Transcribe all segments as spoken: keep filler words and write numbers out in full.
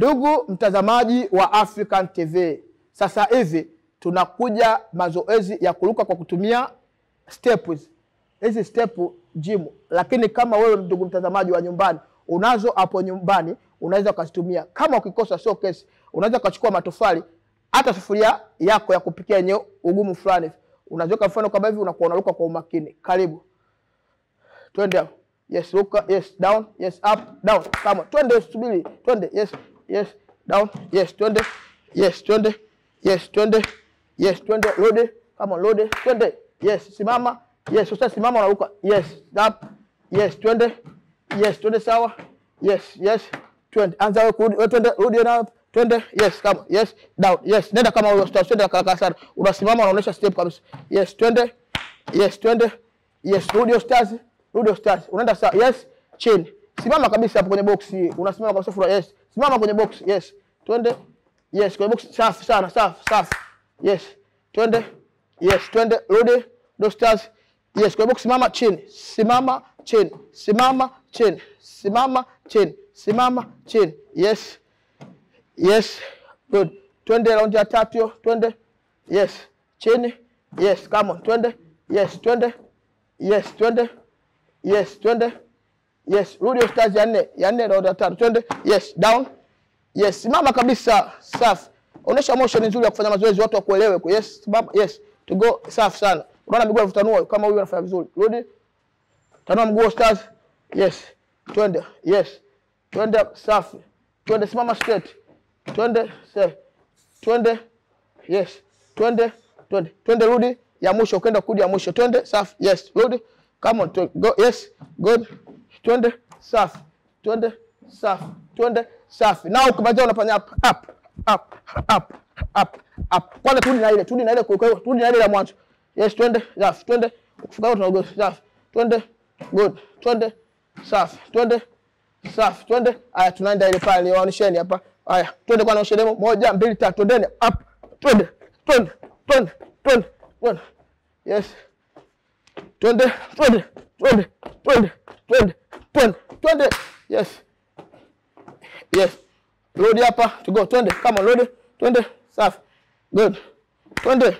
Ndugu mtazamaji wa African T V, sasa hivi tunakuja mazoezi ya kuruka kwa kutumia steps. Hizi stepu gym, lakini kama wewe ndugu mtazamaji wa nyumbani, unazo hapo nyumbani, unaweza ukazitumia. Kama ukikosa showcase, unaweza kuchukua matofali, hata sufuria yako ya kupikia yenye ugumu fulani. Unazoka mfano kama hivi, unakuwa unaruka kwa umakini. Karibu. Twende. Yes, ruka, yes, down, yes, up, down. Kama twende subiri, twende, yes, yes, down, yes, twende, yes, twende, yes, twende, yes, twende, load, kama load, twende, yes, simama, yes, usa simama unaruka, yes, up, yes, twende, yes, twende sawa, yes, yes, twende, anza wewe kurudi, twende, rudi na twende, yes, kama, yes, down, yes, nenda kama wewe usta, twende kaka sana, unasimama unaonesha step kabisa, yes, twende, yes, twende, yes, rudi ustazi. Rudo stars, unaenda saa, yes, chain. Simama kabisa hapo kwenye boxi, unasimama kabisa fura, yes. Simama kwenye boxi, yes. Twende, yes, kwenye boxi, safi sana, safi, safi. Yes, twende, yes, twende, rudo, rudo stars, yes, kwenye boxi, simama, chain. Simama, chain, simama, chain, simama, chain, simama, chain, yes, yes, good. Twende, round ya tatu, twende, yes, chain, yes, come on, twende, yes, twende, yes, twende, yes, twende. Yes, rudi ustazi ya nne. Ya nne na oda tatu. Twende. Yes, down. Yes, simama kabisa. Safi. Onesha motion nzuri ya kufanya mazoezi watu wakuelewe kwa. Yes, simama. Yes, to go. Safi sana. Unaona miguu inafutanua kama huyu anafanya vizuri. Rudi. Tanua mguu ustazi. Yes. Twende. Yes. Twende safi. Twende simama straight. Twende safe. Twende. Yes. Twende. Twende. Twende rudi ya mwisho ukaenda kurudi ya mwisho. Twende safi. Yes, rudi. Come on, go, yes, good. Twende, safi. Twende, safi. Twende, safi. Now, kumajia unafanya up, up, up, up, up, up. Kwanza turudi na ile, turudi na ile kwa hiyo, turudi na ile ya mwanzo. Yes, twende, safi. Twende, ukifika tunaogo, safi. Twende, good. Twende, safi. Twende, safi. Twende, haya tunaenda ile pale, niwaonesheni hapa. Haya, twende kwa naoshe demo, moja, mbili, tatu, twendeni, up. Twende, twende, twende, twende, twende. Yes. Twende, twende, twende, twende, twende, twende, twende, yes, yes, load hapa, to go, twende, come on, load, twende, safi, good, twende,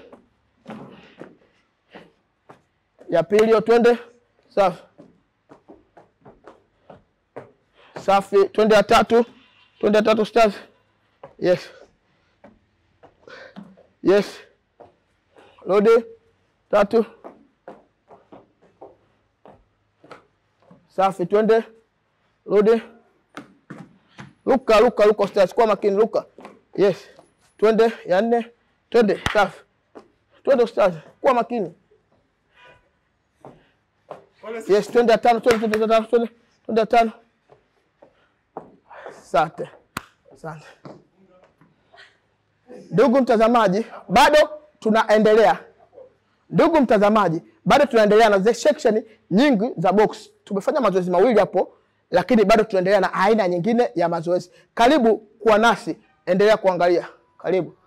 ya pili, twende, safi, safi, twende ya tatu, twende ya tatu stars, yes, yes, load, tatu, safi, twende, rudi, luka, luka, luka, ustazi, kwa makini, luka, yes, twende, ya nne, twende, safi, twende ustazi, kwa makini, yes, twende ya tano, twende, twende, twende, twende, twende ya tano, sante, sante. Ndugu mtazamaji, bado tunaendelea, ndugu mtazamaji, bado tunaendelea na section nyingi za box. Tumefanya mazoezi mawili hapo, lakini bado tunaendelea na aina nyingine ya mazoezi. Karibu kuwa nasi, endelea kuangalia. Karibu.